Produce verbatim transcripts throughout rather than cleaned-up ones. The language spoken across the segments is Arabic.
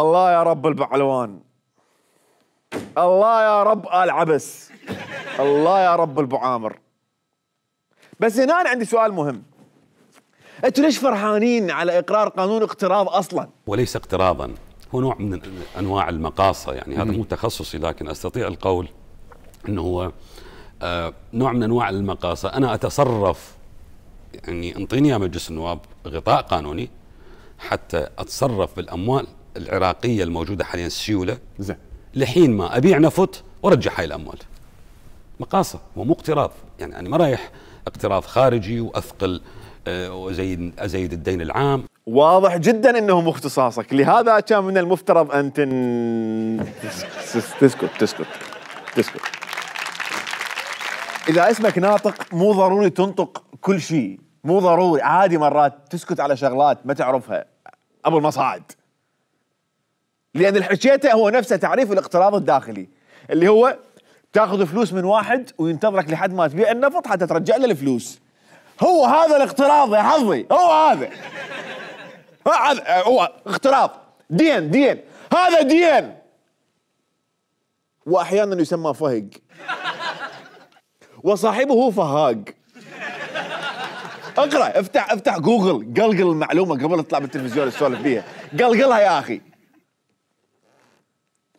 الله يا رب البعلوان، الله يا رب آل عبس، الله يا رب البو عامر. بس هنا أنا عندي سؤال مهم، انتوا ليش فرحانين على اقرار قانون اقتراض اصلا؟ وليس اقتراضا، هو نوع من انواع المقاصه، يعني هذا مو تخصصي لكن استطيع القول انه هو آه نوع من انواع المقاصه. انا اتصرف، يعني انطيني يا مجلس النواب غطاء قانوني حتى اتصرف بالاموال العراقيه الموجوده حاليا السيوله، زين، لحين ما ابيع نفط وارجع هاي الاموال. مقاصه ومو اقتراض، يعني انا ما رايح اقتراض خارجي واثقل وازيد ازيد الدين العام. واضح جدا انه مو اختصاصك، لهذا كان من المفترض ان تن... تسكت تسكت تسكت. اذا اسمك ناطق مو ضروري تنطق كل شيء، مو ضروري، عادي مرات تسكت على شغلات ما تعرفها ابو المصاعد. لان اللي حكيته هو نفسه تعريف الاقتراض الداخلي، اللي هو تاخذ فلوس من واحد وينتظرك لحد ما تبيع النفط حتى ترجع له الفلوس. هو هذا الاقتراض يا حظي، هو هذا هذا هو اقتراض، دين دين هذا دين، واحيانا يسمى فهق وصاحبه فهاق. اقرا، افتح افتح جوجل، قلقل المعلومه قبل لا تطلع بالتلفزيون تسولف بيها، قلقلها يا اخي.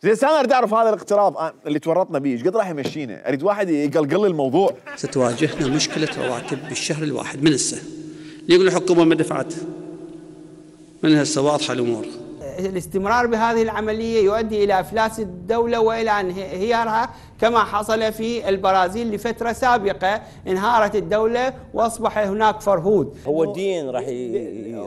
زين انا اريد اعرف هذا الاقتراض اللي تورطنا به ايش قد راح يمشينا؟ اريد واحد يقلقل الموضوع. ستواجهنا مشكله رواتب بالشهر الواحد من السنه. يقول الحكومه ما دفعت. من هسه واضحه الامور. الاستمرار بهذه العمليه يؤدي الى افلاس الدوله والى انهيارها، كما حصل في البرازيل لفتره سابقه، انهارت الدوله واصبح هناك فرهود. هو الدين راح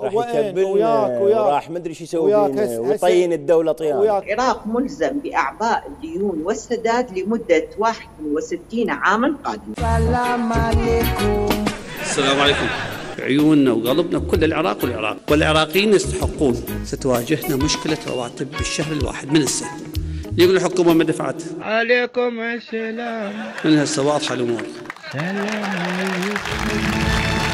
راح يكبلنا وراح ما ادري شو يسوي بينا ويطين الدوله طيان. العراق ملزم باعباء الديون والسداد لمده واحد وستين عاما قادمه. السلام عليكم. السلام عليكم. عيوننا وقلبنا كل العراق والعراق والعراقيين يستحقون. ستواجهنا مشكلة رواتب بالشهر الواحد من السنة. يقول الحكومة ما دفعت. عليكم السلام. من هسه واضحة الأمور. سلام عليكم.